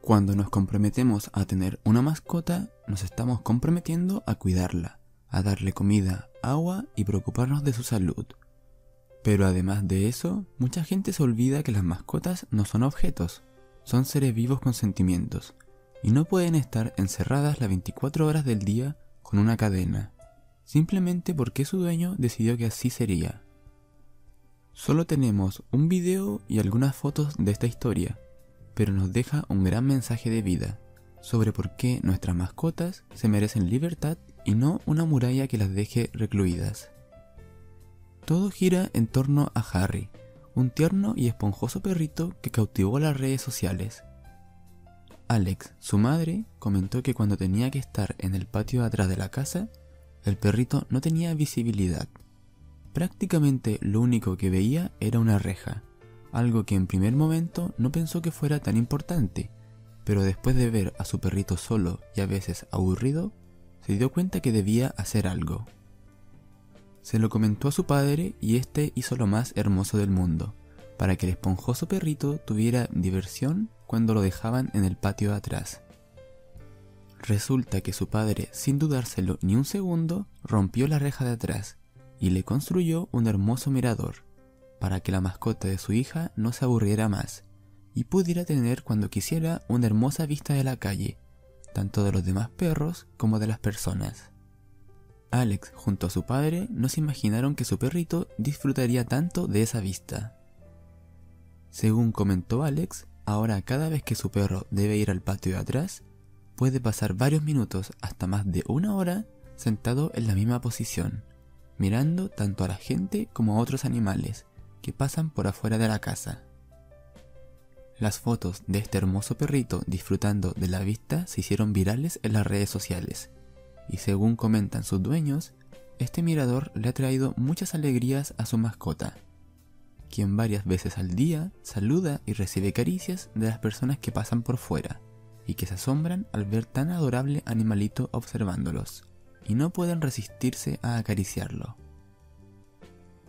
Cuando nos comprometemos a tener una mascota, nos estamos comprometiendo a cuidarla, a darle comida, agua y preocuparnos de su salud. Pero además de eso, mucha gente se olvida que las mascotas no son objetos, son seres vivos con sentimientos, y no pueden estar encerradas las 24 horas del día con una cadena, simplemente porque su dueño decidió que así sería. Solo tenemos un video y algunas fotos de esta historia, pero nos deja un gran mensaje de vida, sobre por qué nuestras mascotas se merecen libertad y no una muralla que las deje recluidas. Todo gira en torno a Harry, un tierno y esponjoso perrito que cautivó las redes sociales. Alex, su madre, comentó que cuando tenía que estar en el patio atrás de la casa, el perrito no tenía visibilidad. Prácticamente lo único que veía era una reja, algo que en primer momento no pensó que fuera tan importante, pero después de ver a su perrito solo y a veces aburrido, se dio cuenta que debía hacer algo. Se lo comentó a su padre y este hizo lo más hermoso del mundo, para que el esponjoso perrito tuviera diversión cuando lo dejaban en el patio atrás. Resulta que su padre, sin dudárselo ni un segundo, rompió la reja de atrás y le construyó un hermoso mirador, para que la mascota de su hija no se aburriera más y pudiera tener cuando quisiera una hermosa vista de la calle, tanto de los demás perros como de las personas. Alex junto a su padre no se imaginaron que su perrito disfrutaría tanto de esa vista. Según comentó Alex, ahora cada vez que su perro debe ir al patio de atrás, puede pasar varios minutos hasta más de una hora sentado en la misma posición, mirando tanto a la gente como a otros animales que pasan por afuera de la casa. Las fotos de este hermoso perrito disfrutando de la vista se hicieron virales en las redes sociales, y según comentan sus dueños, este mirador le ha traído muchas alegrías a su mascota, quien varias veces al día saluda y recibe caricias de las personas que pasan por fuera y que se asombran al ver tan adorable animalito observándolos y no pueden resistirse a acariciarlo.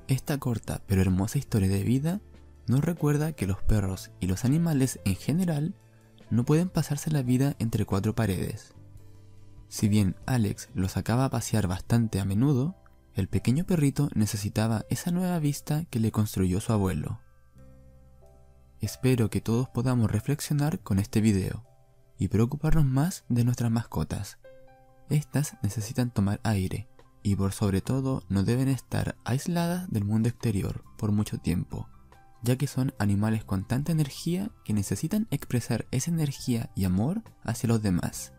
Esta corta pero hermosa historia de vida nos recuerda que los perros y los animales en general no pueden pasarse la vida entre cuatro paredes. Si bien Alex los sacaba a pasear bastante a menudo, el pequeño perrito necesitaba esa nueva vista que le construyó su abuelo. Espero que todos podamos reflexionar con este video y preocuparnos más de nuestras mascotas. Estas necesitan tomar aire y por sobre todo no deben estar aisladas del mundo exterior por mucho tiempo, ya que son animales con tanta energía que necesitan expresar esa energía y amor hacia los demás.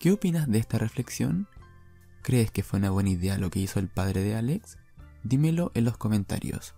¿Qué opinas de esta reflexión? ¿Crees que fue una buena idea lo que hizo el padre de Alex? Dímelo en los comentarios.